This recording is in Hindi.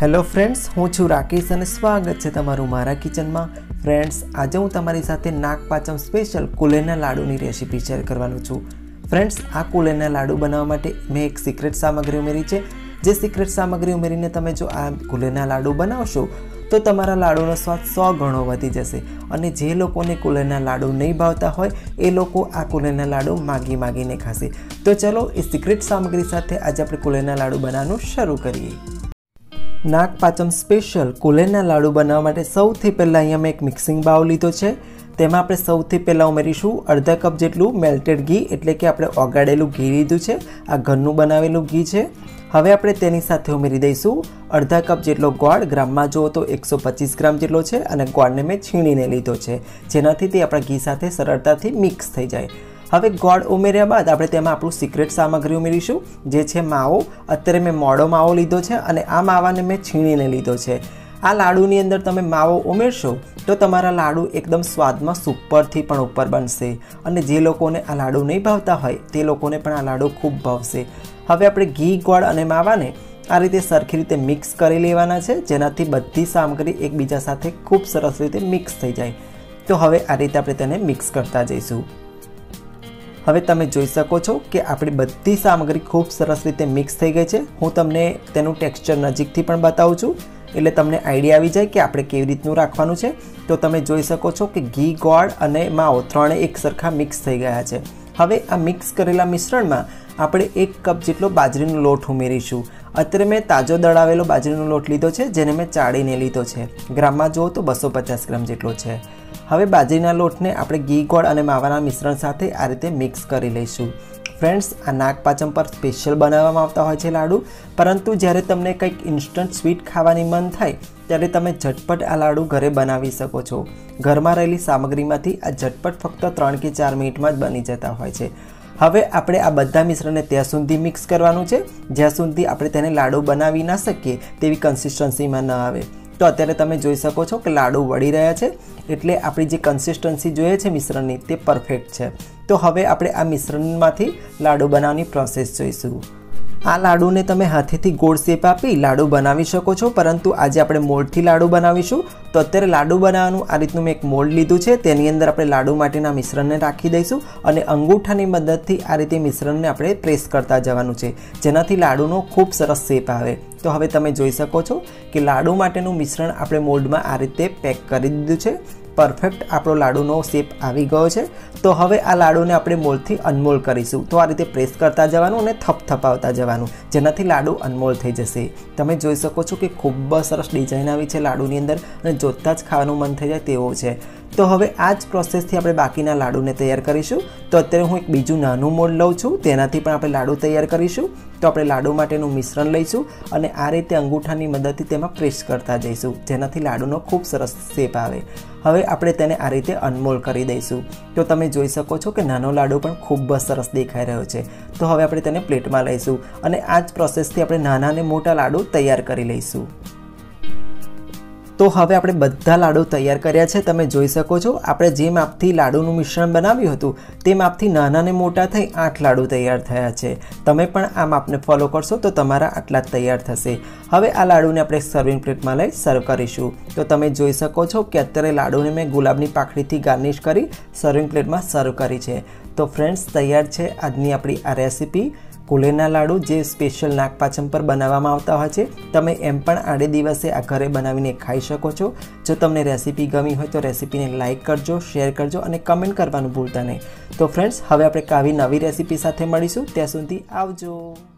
हेलो फ्रेंड्स, हूँ छूँ राकेश और स्वागत है तमारू मारा किचन में। फ्रेंड्स, आज हूँ तमारी साथे नाग पांचम स्पेशल कोलेना लाडू की रेसिपी शेयर करवानुं छुं। फ्रेंड्स, आ कोलेना लाडू बनावा माटे मैं एक सीक्रेट सामग्री उमेरी छे। जे सीक्रेट सामग्री उमेरीने तमे जो आ कोलेना लाडू बनावशो तो तमारा लाडूनो स्वाद 100 गणो वधी जशे। अने जे लोकोने कोलेना लाडू नहीं भावता होय ए लोको आ कोलेना लाडू मागी मागीने खाशे। तो चलो इस सीक्रेट सामग्री साथे आज आपणे कोलेना लाडू बनाववानुं शरू करीए। नाग पांचम स्पेशल कोलेना लाडू बनावा माटे सौथी पहला अहींया मैं एक मिक्सिंग बाउल लीधो छे। तेमां आपणे सौथी पहला उमेरीशुं अर्धा कप जेटलू मेल्टेड घी, एटले के आपणे ओगाडेलू घी लीधुं छे। आ घरनुं बनावेलू घी छे। हवे आपणे तेनी साथे उमेरी दईशुं अर्धा कप जेटलो गोळ। ग्राम में जुओ तो 125 ग्राम जेटलो छे अने गोळने मैं छीणीने लीधो छे, जेनाथी ते आपणा घी साथे सरळताथी मिक्स थई जाय। हवे गोळ उमेर्या बाद आपणे तेमां आपणुं सीक्रेट सामग्री उमेरीशुं, जे छे मावो। अत्यारे मैं मोडो मावो लीधो छे अने आ मावाने मैं छीणीने लीधो छे। आ लाडूनी अंदर तमे मावो उमेरशो तो तमारा लाडू एकदम स्वादमां सुपरथी पण उपर बनशे अने जे लोकोने आ लाडू नहीं भावता होय ते लोकोने पण आ लाडू खूब भावशे। हवे आपणे घी, गोळ अने मावाने आ रीते सरखी रीते मिक्स करी लेवाना छे, जेनाथी बधी सामग्री एकबीजा साथे खूब सरस रीते मिक्स थई जाय। तो हवे आ रीते आपणे तेने मिक्स करता जईशुं। हवे तमे जोई शको छो कि आपणी बधी सामग्री खूब सरस रीते मिक्स थई गई छे। हूँ तमने तेनुं टेक्स्चर नजीकथी पण बतावुं छुं एटले तमने आइडिया आवी जाए कि आपणे केवी रीतनुं राखवानुं छे। तो तमे जोई शको छो कि घी, गोळ अने मावो त्रणेय एक सरखा मिक्स थई गया छे। हवे आ मिक्स करेला मिश्रणमां आपणे 1 कप जेटलो बाजरीनो लोट उमेरीशुं। अत्रे मैं ताजो दळावेलो बाजरीनो लोट लीधो छे, जेने मैं चाळीने लीधो छे। ग्राम में जुओ तो 250 ग्राम जेटलो छे। हवे बाजरीना लोटने आपणे घी, गोळ अने मावाना मिश्रण साथे आ रीते मिक्स करी लईशुं। फ्रेंड्स, आ नाग पांचम पर स्पेशल बनाववामां आवता होय छे लाडू, परंतु ज्यारे तमने कंईक इंस्टंट स्वीट खावानी मन थाय त्यारे तमे झटपट आ लाडू घरे बनावी शको छो। घरमां रहेली सामग्रीमांथी आ झटपट फक्त 3 કે 4 मिनिटमां ज बनी जता होय छे। हवे आपणे आ बधा मिश्रणने त्यां सुधी मिक्स करवानुं छे ज्यां सुधी आपणे तेने लाडू बनावी न सकीए तेवी कन्सिस्टन्सीमां न आवे। तो अत्यारे तमे जोई शको छो कि लाडू वळी रह्या छे, एटले आपणी जे कन्सिस्टन्सी जोईए छे मिश्रणनी ते परफेक्ट छे। तो हवे आपणे आ मिश्रणमांथी लाडू बनाववानी प्रोसेस जोईशुं। आ लाडूने तमे हाथेथी गोळ शेप आपी लाडू बनावी शको छो, परंतु आज आपणे मोल्डथी लाडू बनावीशुं। तो अत्यारे लाडू बनाववानुं आ रीतनुं मैं एक मोल्ड लीधुं छे, तेनी अंदर आपणे लाडू माटेना मिश्रणने राखी दईशुं अने अंगूठानी मददथी आ रीते मिश्रणने आपणे प्रेस करता जवानुं छे, जेनाथी लाडूनो खूब सरस शेप आवे। तो हवे तमे जोई शको छो कि लाडू माटेनुं मिश्रण आपणे मोल्डमां आ रीते पेक करी दीधुं छे। परफेक्ट आपणो लाडूनो शेप आवी गयो छे। तो हवे आ लाडूने आपणे मोल्डथी अनमोल करीशुं। तो आ रीते प्रेस करता जवानुं अने थपथपावता जवानुं, जेनाथी लाडू अनमोल थई जशे। तमे जोई शको छो कि खूब सरस डिजाइन आवी छे लाडूनी अंदर अने जोता ज खावानुं मन थई जाय तेवो छे। तो हवे आ ज प्रोसेसथी आपणे बाकीना लाडूने तैयार करीशुं। तो अत्યારે હું એક બીજું નાનું મોલ્ડ લઉં છું, તેનાથી પણ આપણે લાડુ તૈયાર કરીશું। તો આપણે લાડુ માટેનું મિશ્રણ લઈશું અને આ રીતે અંગૂઠાની મદદથી તેમાં પ્રેસ કરતા જઈશું, જેનાથી લાડુનો ખૂબ સરસ શેપ આવે। હવે આપણે તેને આ રીતે અનમોલ કરી દઈશું। તો તમે જોઈ શકો છો કે નાનો લાડુ પણ ખૂબ જ સરસ દેખાઈ રહ્યો છે। તો હવે આપણે તેને પ્લેટમાં લઈશું અને આ જ પ્રોસેસથી આપણે નાના અને મોટા લાડુ તૈયાર કરી લઈશું। तो हवे आपणे बधा लाडू तैयार कर्या छे। तमे जोई शको छो आपणे जे मापथी लाडूनुं मिश्रण बनाव्युं हतुं ते मापथी नाना ने मोटा थई 8 लाडू तैयार थया छे। तमे पण आ मापने फॉलो करशो तो तमारा आटला ज तैयार थशे। हवे आ लाडूने आपणे सर्विंग प्लेटमां लई सर्व करीशुं। तो तमे जोई शको छो कि अत्यारे लाडूने मैं गुलाबनी पाकळीथी गार्निश करी सर्विंग प्लेटमां सर्व करी छे। तो फ्रेंड्स, तैयार छे આજની આપણી આ રેસિપી कोलेना लाडू, जे स्पेशल नाग पांचम पर बनावामां आवता होय छे। तमे एम पण आड़े दिवसे आ घरे बनावीने खाई शको छो। जो तमने रेसिपी गमी होय तो रेसिपीने लाइक करजो, शेर करजो अने कमेंट करवानुं भूलता नहीं। तो फ्रेंड्स, हवे आपणे कावी नवी रेसिपी साथे मळीशुं। त्यां सुधी आवजो।